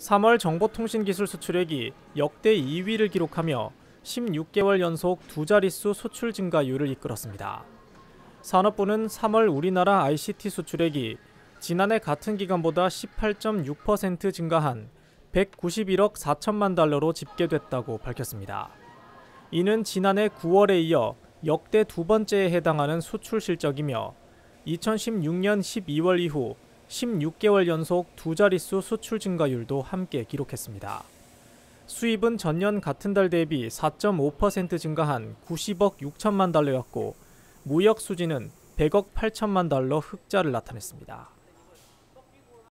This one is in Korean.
3월 정보통신기술 수출액이 역대 2위를 기록하며 16개월 연속 두 자릿수 수출 증가율을 이끌었습니다. 산업부는 3월 우리나라 ICT 수출액이 지난해 같은 기간보다 18.6% 증가한 191억 4천만 달러로 집계됐다고 밝혔습니다. 이는 지난해 9월에 이어 역대 두 번째에 해당하는 수출 실적이며 2016년 12월 이후 16개월 연속 두 자릿수 수출 증가율도 함께 기록했습니다. 수입은 전년 같은 달 대비 4.5% 증가한 90억 6천만 달러였고 무역 수지는 100억 8천만 달러 흑자를 나타냈습니다.